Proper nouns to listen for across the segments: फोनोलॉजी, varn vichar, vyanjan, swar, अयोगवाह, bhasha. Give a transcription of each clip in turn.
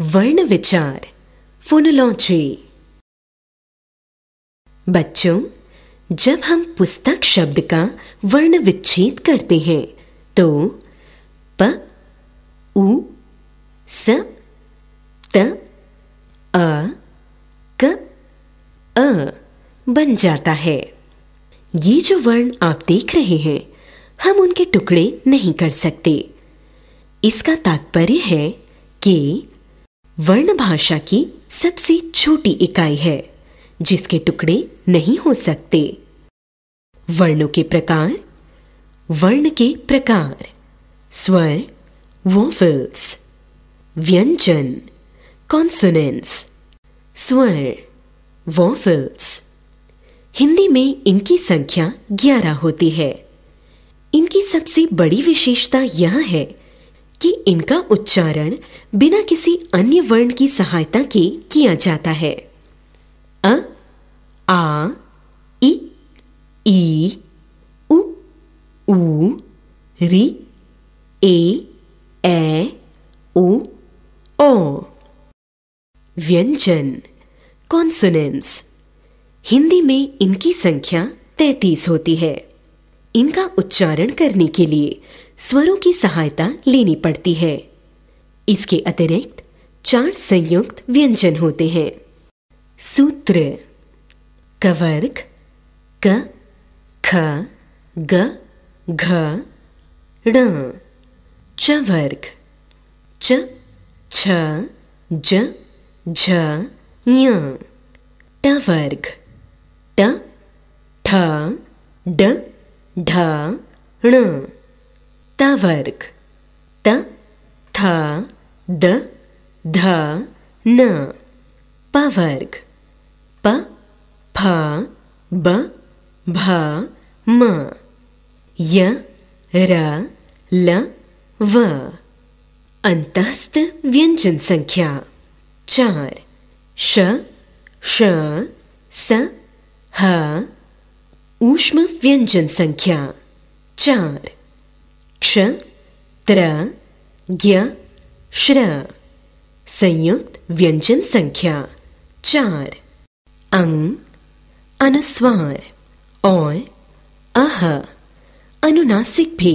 वर्ण-विचार फोनोलॉजी। बच्चों, जब हम पुस्तक शब्द का वर्ण विच्छेद करते हैं तो प, उ, स, त, अ, क, अ बन जाता है। ये जो वर्ण आप देख रहे हैं, हम उनके टुकड़े नहीं कर सकते। इसका तात्पर्य है कि वर्ण भाषा की सबसे छोटी इकाई है जिसके टुकड़े नहीं हो सकते। वर्णों के प्रकार, वर्ण के प्रकार, स्वर वोवेल्स, व्यंजन कॉन्सोनेंट्स, स्वर वोवेल्स। हिंदी में इनकी संख्या 11 होती है। इनकी सबसे बड़ी विशेषता यह है कि इनका उच्चारण बिना किसी अन्य वर्ण की सहायता के किया जाता है। अ, आ, ई, उ, री, ए, ओ। व्यंजन कॉन्सोनेंट्स, हिंदी में इनकी संख्या 33 होती है। इनका उच्चारण करने के लिए स्वरों की सहायता लेनी पड़ती है। इसके अतिरिक्त 4 संयुक्त व्यंजन होते हैं। सूत्र कवर्ग क, ख, ग, घ, ण। चवर्ग च, छ, ज, झ, ञ। टवर्ग ट, ठ, ड, ढ, ण। तवर्ग त, थ, द, ध, न। पवर्ग प, फ, ब, भ, म। य, र, ल, व। अंतस्थ व्यंजन संख्या 4। श, श, स, ह। ऊष्म व्यंजन संख्या 4। क्ष, त्र, ज्ञ, श्र। संयुक्त व्यंजन संख्या 4। अंग अनुस्वार और अह अनुनासिक भी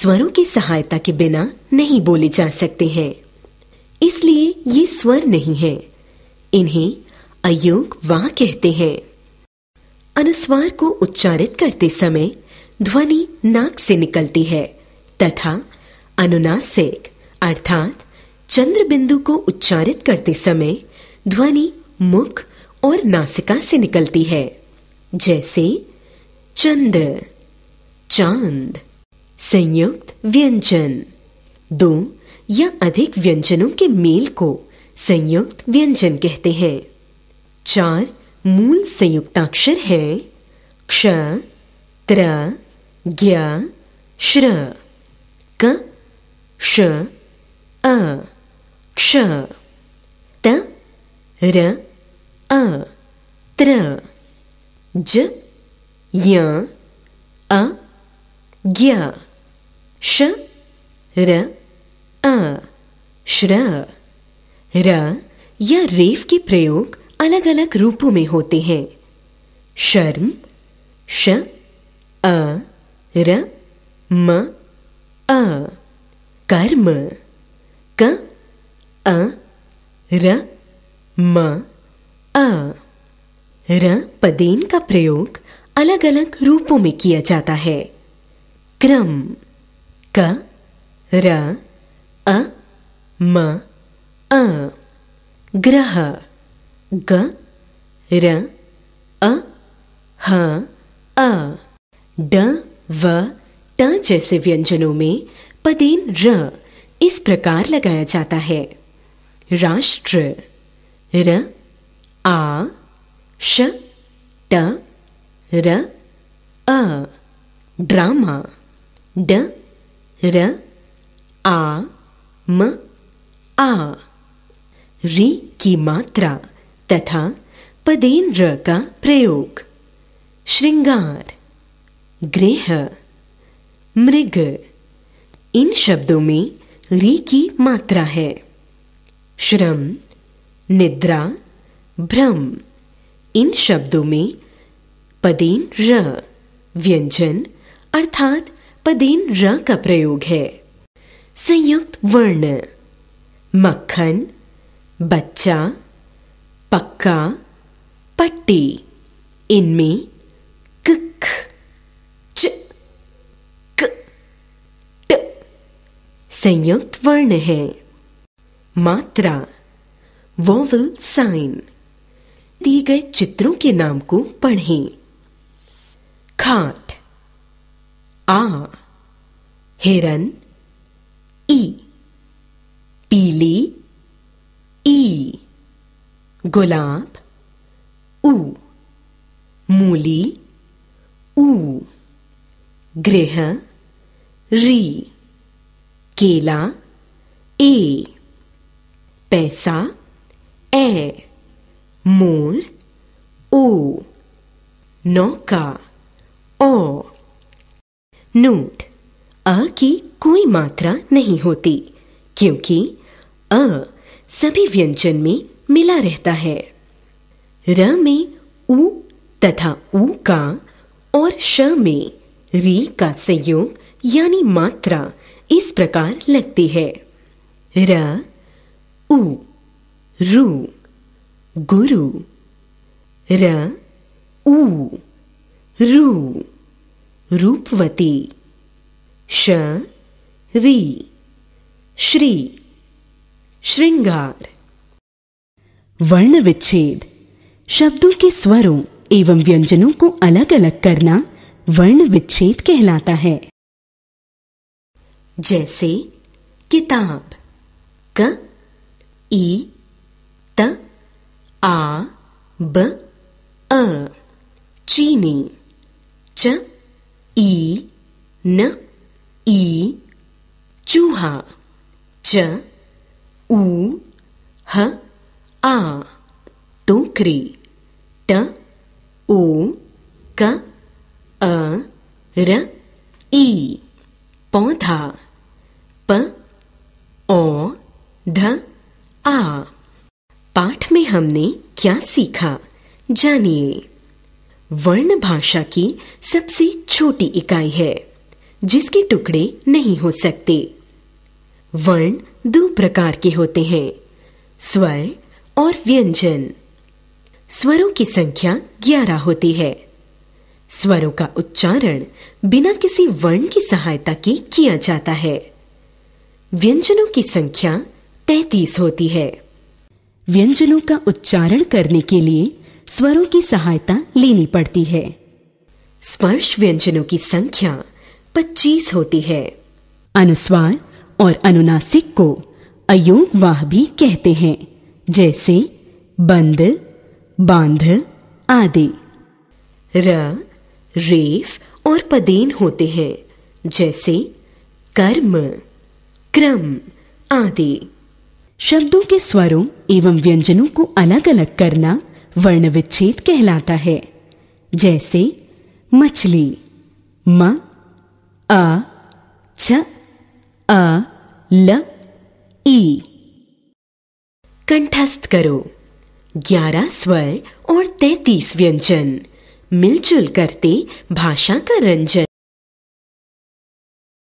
स्वरों की सहायता के बिना नहीं बोले जा सकते हैं, इसलिए ये स्वर नहीं है। इन्हें अयोग वाह कहते हैं। अनुस्वार को उच्चारित करते समय ध्वनि नाक से निकलती है तथा अनुनासिक अर्थात चंद्रबिंदु को उच्चारित करते समय ध्वनि मुख और नासिका से निकलती है, जैसे चंद, चांद। संयुक्त व्यंजन दो या अधिक व्यंजनों के मेल को संयुक्त व्यंजन कहते हैं। 4 मूल संयुक्ताक्षर हैं क्ष, त्र, ज्ञ, श्र। क, श, अ, क्ष। त, र, अ, त्र। ज, य, अ, ज्ञ। श, र, अ, श्र। र या रेफ के प्रयोग अलग अलग रूपों में होते हैं। शर्म श, अ, र, म, अ। कर्म क, अ, र, म, अ। र पदेन का प्रयोग अलग अलग रूपों में किया जाता है। क्रम क, र, अ, म, अ। ग्रह ग, र, अ, ह, अ। ड, व, ट जैसे व्यंजनों में पदेन र इस प्रकार लगाया जाता है। राष्ट्र र, आ, श, ट, र, अ। ड्रामा ड, र, आ, म, आ। री की मात्रा तथा पदेन र का प्रयोग। श्रृंगार गृह, मृग। इन शब्दों में री की मात्रा है। श्रम, निद्रा, भ्रम। इन शब्दों में पदेन र व्यंजन अर्थात पदेन र का प्रयोग है। संयुक्त वर्ण मक्खन, बच्चा, पक्का, पट्टी। इनमें कख, च, क, ट संयुक्त वर्ण है। मात्रा वोवल साइन। दिए गए चित्रों के नाम को पढ़ें। खाट, आ, हिरन, ई, पीली, ई, गुलाब, ऊ, मूली, ऊ, गृह, री, केला, ए, पैसा, ए, मोर, ओ, नौका, ओ। नोट, अ की कोई मात्रा नहीं होती क्योंकि अ सभी व्यंजन में मिला रहता है। र में ऊ तथा ऊ का और श में री का संयोग यानी मात्रा इस प्रकार लगती है। र, ऊ, रु, गुरु। र, ऊ, रु, रूपवती। श, री, श्री, श्रृंगार। वर्ण विच्छेद। शब्दों के स्वरों एवं व्यंजनों को अलग अलग करना वर्ण विच्छेद कहलाता है। जैसे किताब, क, ई, त, आ, ब, अ। चीनी, च, ई, न, ई, चूहा, च, ऊ, ह, आ। टोकरी, ट, ओ, क, अ, र, ई। पौधा, प, ओ, ध, आ। पाठ में हमने क्या सीखा जानिए। वर्ण भाषा की सबसे छोटी इकाई है जिसके टुकड़े नहीं हो सकते। वर्ण दो प्रकार के होते हैं, स्वर और व्यंजन। स्वरों की संख्या 11 होती है। स्वरों का उच्चारण बिना किसी वर्ण की सहायता के किया जाता है। व्यंजनों की संख्या 33 होती है। व्यंजनों का उच्चारण करने के लिए स्वरों की सहायता लेनी पड़ती है। स्पर्श व्यंजनों की संख्या 25 होती है। अनुस्वार और अनुनासिक को अयोगवाह भी कहते हैं, जैसे बंद, बांध आदि। र, रेफ और पदेन होते हैं, जैसे कर्म, क्रम आदि। शब्दों के स्वरों एवं व्यंजनों को अलग अलग करना वर्ण विच्छेद कहलाता है। जैसे मछली, म, अ, छ, अ, ल, ई। कंठस्थ करो। 11 स्वर और 33 व्यंजन मिलजुल करते भाषा का रंजन।